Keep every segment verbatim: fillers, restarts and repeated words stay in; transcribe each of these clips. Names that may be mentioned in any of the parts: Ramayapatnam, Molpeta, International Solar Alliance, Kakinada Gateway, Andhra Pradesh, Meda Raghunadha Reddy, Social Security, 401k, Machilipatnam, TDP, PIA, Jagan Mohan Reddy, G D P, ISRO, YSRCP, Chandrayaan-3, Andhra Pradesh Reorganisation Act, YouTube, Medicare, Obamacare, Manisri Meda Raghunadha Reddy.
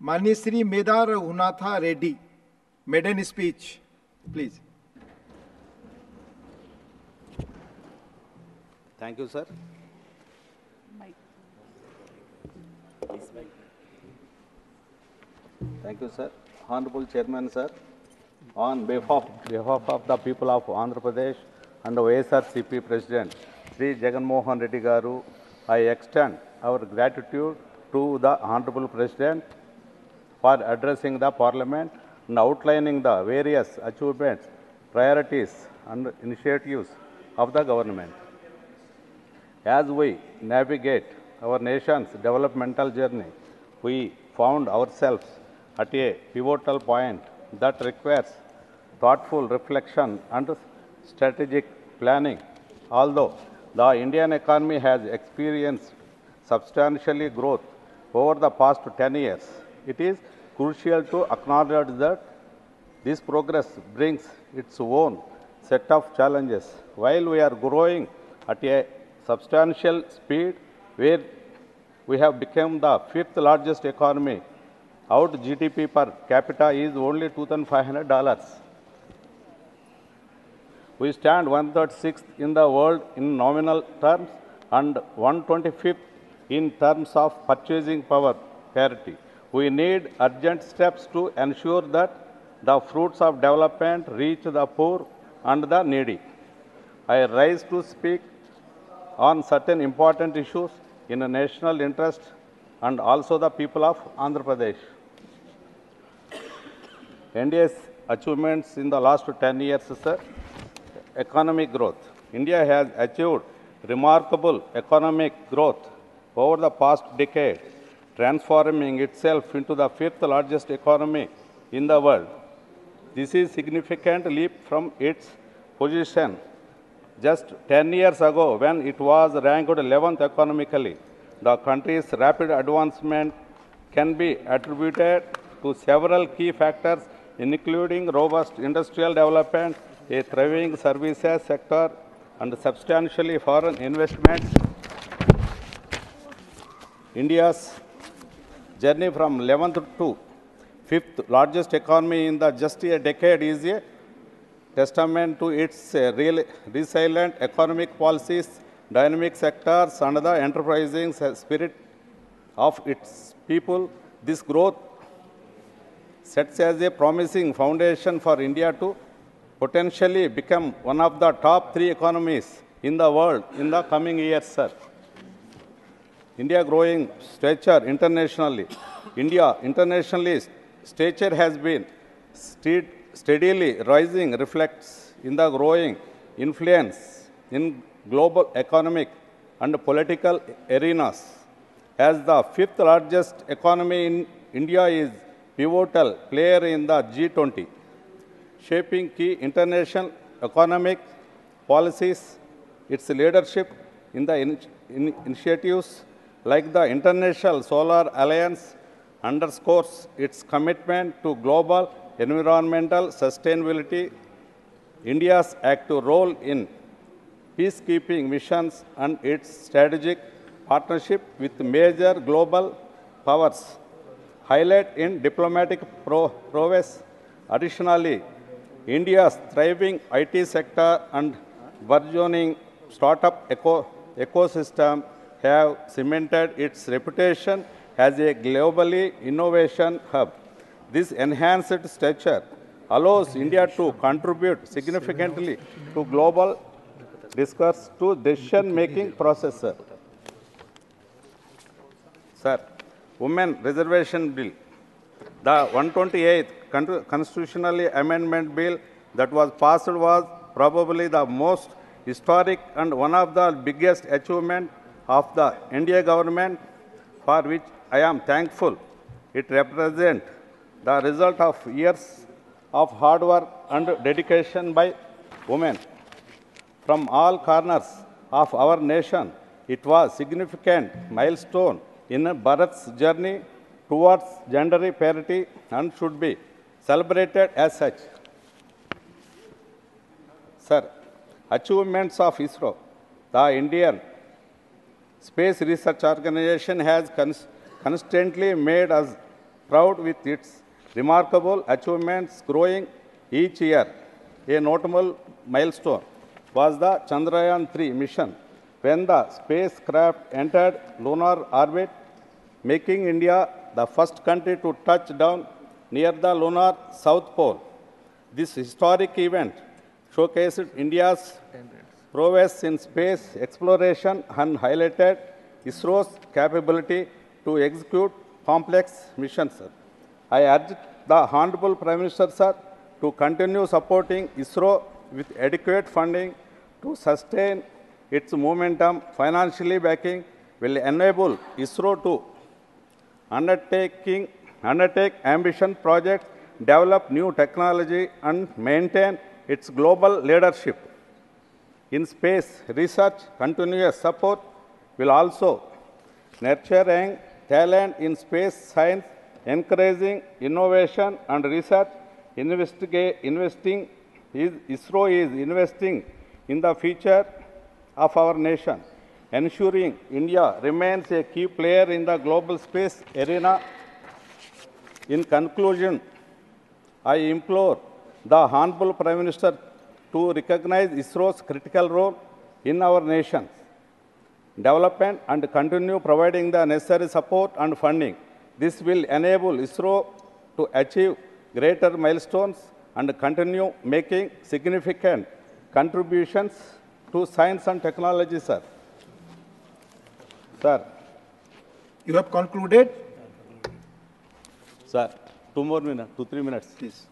Manisri Meda Raghunadha Reddy, maiden speech, please. Thank you, sir. Thank you, sir. Honorable Chairman, sir, on behalf, behalf of the people of Andhra Pradesh and the Y S R C P President, Sri Jagan Mohan Reddy Garu, I extend our gratitude to the Honorable President for addressing the Parliament and outlining the various achievements, priorities and initiatives of the government. As we navigate our nation's developmental journey, we found ourselves at a pivotal point that requires thoughtful reflection and strategic planning. Although the Indian economy has experienced substantially growth over the past ten years, it is crucial to acknowledge that this progress brings its own set of challenges. While we are growing at a substantial speed, where we have become the fifth largest economy, our G D P per capita is only two thousand five hundred dollars. We stand one hundred thirty-sixth in the world in nominal terms and one hundred twenty-fifth in terms of purchasing power parity. We need urgent steps to ensure that the fruits of development reach the poor and the needy. I rise to speak on certain important issues in the national interest and also the people of Andhra Pradesh. India's achievements in the last ten years, sir. Economic growth. India has achieved remarkable economic growth over the past decade, transforming itself into the fifth largest economy in the world. This is a significant leap from its position just ten years ago when it was ranked eleventh economically. The country's rapid advancement can be attributed to several key factors, including robust industrial development, a thriving services sector, and substantially foreign investments. India's journey from eleventh to fifth largest economy in the just a decade is a testament to its uh, resilient economic policies, dynamic sectors, and the enterprising spirit of its people. This growth sets as a promising foundation for India to potentially become one of the top three economies in the world in the coming years, sir. India growing stature internationally. India internationally stature has been stead steadily rising, reflects in the growing influence in global economic and political arenas. As the fifth largest economy in India is pivotal player in the G twenty, shaping key international economic policies. Its leadership in the in, in initiatives like the International Solar Alliance underscores its commitment to global environmental sustainability. India's active role in peacekeeping missions and its strategic partnership with major global powers highlight in diplomatic prowess. Additionally, India's thriving I T sector and burgeoning startup eco ecosystem have cemented its reputation as a globally innovation hub. This enhanced stature allows India to contribute significantly to global discuss to decision-making process, sir. Sir, Women Reservation Bill, the one hundred twenty-eighth Constitutional Amendment Bill that was passed was probably the most historic and one of the biggest achievements of the India government, for which I am thankful. It represents the result of years of hard work and dedication by women from all corners of our nation. It was a significant milestone in Bharat's journey towards gender parity and should be celebrated as such. Sir, achievements of ISRO. The Indian Space Research Organization has constantly made us proud with its remarkable achievements growing each year. A notable milestone was the Chandrayaan three mission, when the spacecraft entered lunar orbit, making India the first country to touch down near the lunar South Pole. This historic event showcased India's prowess in space exploration and highlighted ISRO's capability to execute complex missions, sir. I urge the Honorable Prime Minister, sir, to continue supporting ISRO with adequate funding to sustain its momentum. Financially backing will enable ISRO to undertaking, undertake ambition projects, develop new technology, and maintain its global leadership. In space research, continuous support will also nurturing talent in space science, encouraging innovation and research. Investing is, ISRO is investing in the future of our nation, ensuring India remains a key player in the global space arena. In conclusion, I implore the Honorable Prime Minister to recognize ISRO's critical role in our nation's development and continue providing the necessary support and funding. This will enable ISRO to achieve greater milestones and continue making significant contributions to science and technology, sir. Sir. You have concluded? Sir, two more minutes, two, three minutes. Please.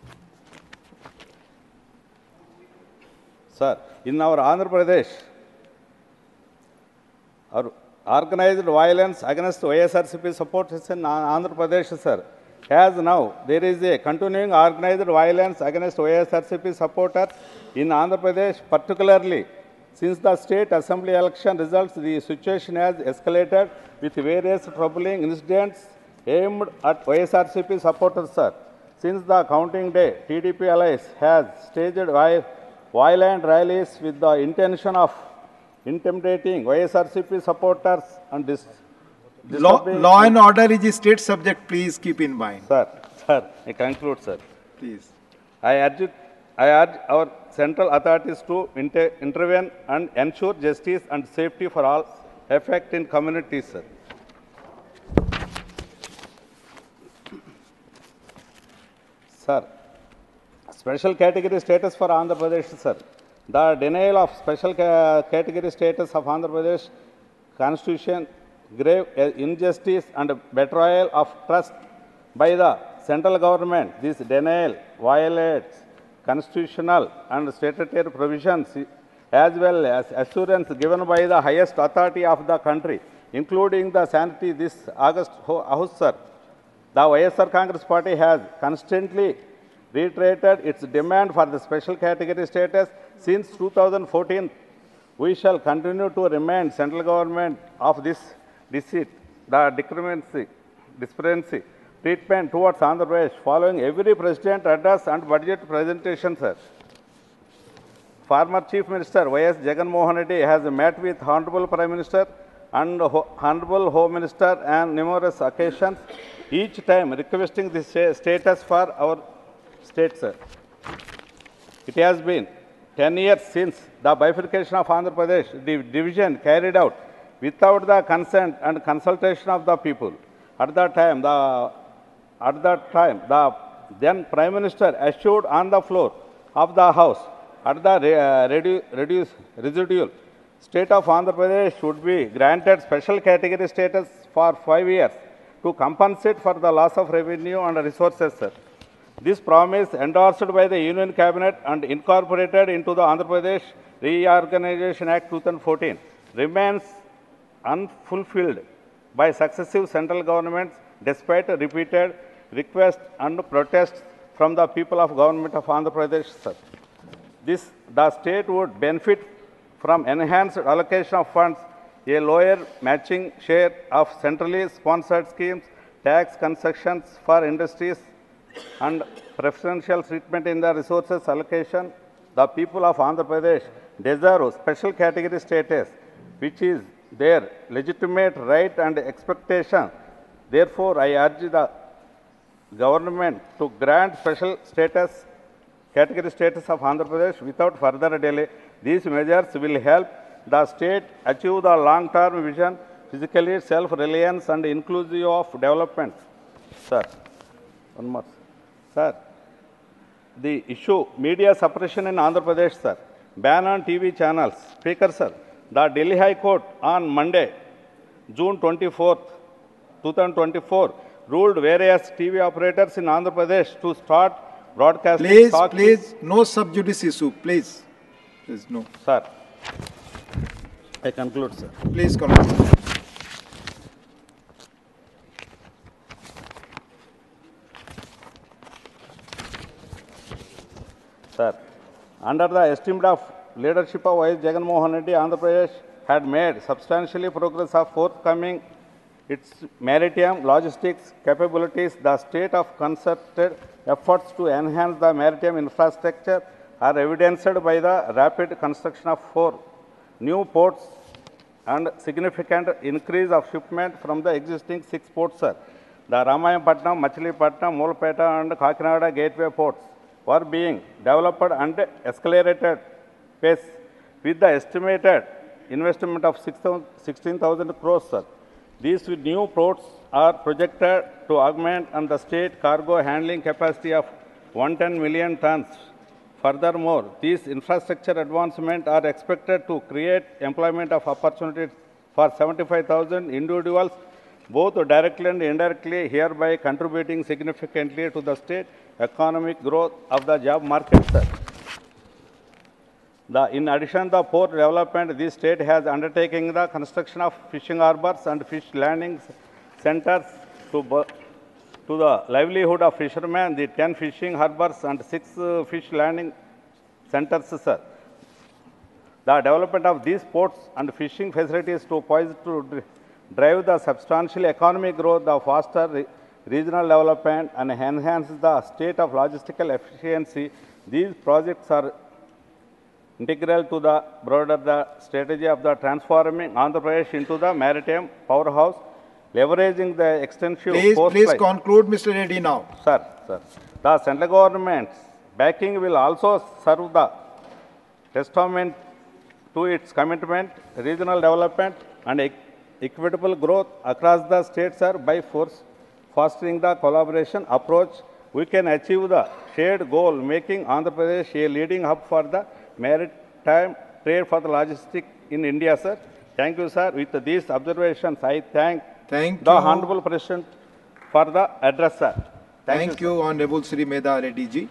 Sir, in our Andhra Pradesh, our organized violence against Y S R C P supporters in Andhra Pradesh, sir. As now, there is a continuing organized violence against Y S R C P supporters in Andhra Pradesh, particularly since the state assembly election results. The situation has escalated with various troubling incidents aimed at Y S R C P supporters, sir. Since the counting day, T D P allies has staged violent rallies with the intention of intimidating Y S R C P supporters and dis. Law, law and order is a state subject, please keep in mind. Sir, sir, I conclude, sir. Please. I urge, I urge our central authorities to inter intervene and ensure justice and safety for all affected in communities, sir. Sir, special category status for Andhra Pradesh, sir. The denial of special ca category status of Andhra Pradesh Constitution grave injustice and betrayal of trust by the central government. This denial violates constitutional and statutory provisions as well as assurance given by the highest authority of the country, including the sanity this August House, sir. The Y S R Congress Party has constantly reiterated its demand for the special category status since two thousand fourteen. We shall continue to remind central government of this deceit, the discrepancy, disparity treatment towards Andhra Pradesh following every president address and budget presentation, sir. Former Chief Minister Y S Jagan Mohan Reddy has met with Honorable Prime Minister and Honorable Home Minister on numerous occasions, each time requesting this status for our state, sir. It has been ten years since the bifurcation of Andhra Pradesh division carried out without the consent and consultation of the people. At that time, the, at that time, the then Prime Minister assured on the floor of the House at the uh, redu reduce, residual state of Andhra Pradesh should be granted special category status for five years to compensate for the loss of revenue and resources, sir. This promise, endorsed by the Union Cabinet and incorporated into the Andhra Pradesh Reorganisation Act twenty fourteen, remains unfulfilled by successive central governments despite repeated requests and protests from the people of government of Andhra Pradesh, sir. This, the state would benefit from enhanced allocation of funds, a lower matching share of centrally sponsored schemes, tax concessions for industries, and preferential treatment in the resources allocation. The people of Andhra Pradesh deserve special category status, which is their legitimate right and expectation. Therefore, I urge the government to grant special status, category status of Andhra Pradesh without further delay. These measures will help the state achieve the long-term vision, physically self-reliance and inclusive of development. Sir, one more. Sir, the issue, media suppression in Andhra Pradesh, sir. Ban on T V channels. Speaker, sir, the Delhi High Court on Monday, June twenty-fourth, two thousand twenty-four, ruled various T V operators in Andhra Pradesh to start broadcasting. Please, please, no sub judice issue, please. Please, no. Sir, I conclude, sir. Please conclude. Sir, under the esteemed of leadership of Y S Jagan Mohan Reddy, Andhra Pradesh had made substantially progress of forthcoming its maritime logistics capabilities. The state of concerted efforts to enhance the maritime infrastructure are evidenced by the rapid construction of four new ports and significant increase of shipment from the existing six ports, sir. The Ramayapatnam, Machilipatnam, Molpeta and Kakinada Gateway ports were being developed and accelerated pace with the estimated investment of sixteen thousand crores, sir. These new ports are projected to augment and the state cargo handling capacity of one hundred ten million tons. Furthermore, these infrastructure advancements are expected to create employment of opportunities for seventy-five thousand individuals, both directly and indirectly, hereby contributing significantly to the state economic growth of the job market, sir. The, in addition to port development, this state has undertaken the construction of fishing harbors and fish landing centers to, to the livelihood of fishermen, the ten fishing harbors and six uh, fish landing centers, sir. The development of these ports and fishing facilities to poised to drive the substantial economic growth of faster re regional development and enhance the state of logistical efficiency. These projects are integral to the broader the strategy of the transforming Andhra Pradesh into the maritime powerhouse, leveraging the extensive Please, please life. conclude, Mister Reddy, now. Sir, sir, the central government's backing will also serve the testament to its commitment, regional development and e equitable growth across the states, sir. By force, fostering the collaboration approach, we can achieve the shared goal, making Andhra Pradesh a leading hub for the maritime trade for the logistics in India, sir. Thank you, sir. With these observations, I thank, thank the you. Honorable President for the address, sir. Thank, thank you, you Honorable Sri Meda Reddy ji.